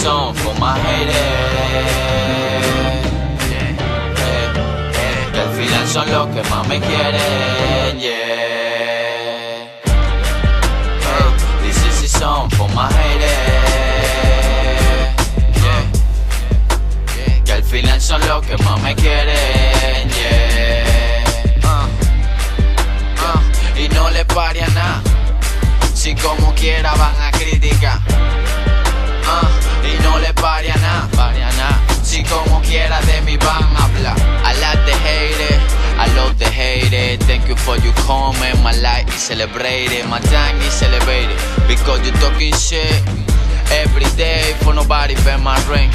song for my haters. Que al final son los que más me quieren. This is a song for my haters. Que al final son los que más me quieren. Y no les paria nada si como quiera van a criticar. Y no les paria nada si como quiera de mí van a hablar. I like the haters, I love the haters. Thank you for your comment. My life is celebrated, my time is celebrated, because you talking shit every day for nobody but my ring.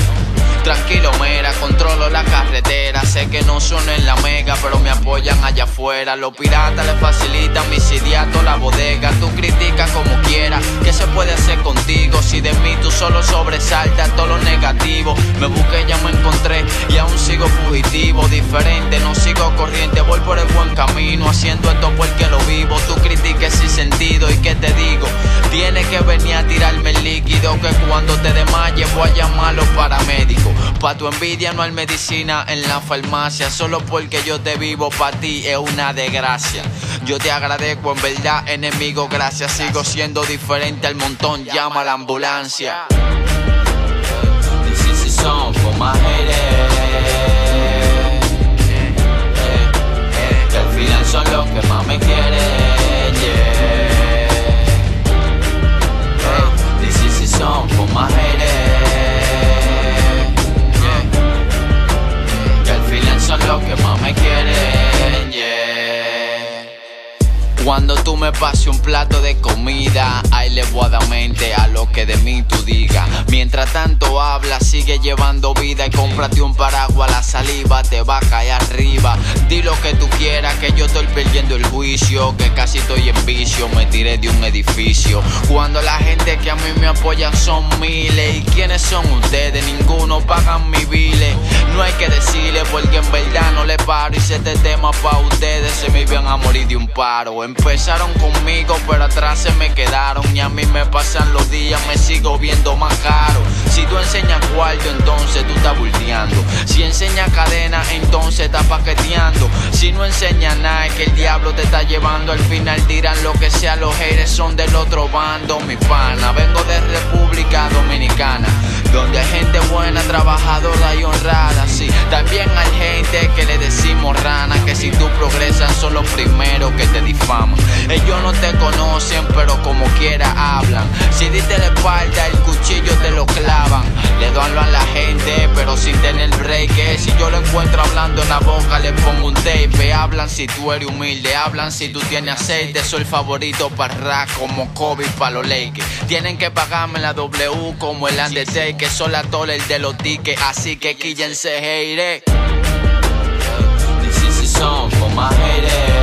Tranquilo, mera, controlo la carretera. Sé que no son en la mega, pero me apoyan allá afuera. Los piratas les facilitan mis ideas, toda la bodega. Tú criticas como quieras, ¿qué se puede hacer contigo? Si de mí tú solo sobresaltas todo lo negativo. Me busqué, ya me encontré y aún sigo fugitivo. Diferente, no sigo corriente, voy por el buen camino. Haciendo esto porque lo vivo. Tú critiques sin sentido y ¿qué te digo? Tienes que venir a tirarme el líquido, que cuando te desmayes voy a llamar a los paramédicos. Pa' tu envidia no hay medicina en la farmacia. Solo porque yo te vivo pa' ti es una desgracia. Yo te agradezco en verdad, enemigo, gracias. Sigo siendo diferente al montón, llama a la ambulancia. This is a song for my haters. Que al final son los que más me quieren. This is a song for my haters. Son los que más me quieren, Cuando tú me pases un plato de comida, ahí le voy a dar mente a lo que de mí tú digas. Mientras tanto habla, sigue llevando vida y cómprate un paraguas, la saliva te va a caer arriba. Di lo que tú quieras, que yo estoy perdiendo el juicio, que casi estoy en vicio, me tiré de un edificio. Cuando la gente que a mí me apoyan son miles, ¿y quiénes son ustedes? Ninguno pagan mi biles. No hay que decirle porque en verdad no le paro. Hice este tema pa' ustedes, se me iban a morir de un paro. Empezaron conmigo pero atrás se me quedaron. Y a mí me pasan los días, me sigo viendo más caro. Si tú enseñas cuarto, entonces tú estás bulteando. Si enseñas cadena, entonces estás paqueteando. Si no enseñas nada, es que el diablo te está llevando. Al final tiran lo que sea, los haters son del otro bando, mi pana. Vengo de República Dominicana, donde hay gente buena, trabajadora y honrada, sí. También hay gente que le decimos rana, que si tú progresas son los primeros que te difaman. Ellos no te conocen, pero como quiera hablan. Si diste la espalda, el cuchillo te lo clavan. Le doy a la gente, pero sin tener break. Si yo lo encuentro hablando en la boca, le pongo un tape. Hablan si tú eres humilde, hablan si tú tienes aceite. Soy el favorito para rap, como Kobe para los Lakers. Tienen que pagarme la W como el Undertaker. Que son la tole de los tickets, así que quíllense, haters. This is a song for my haters.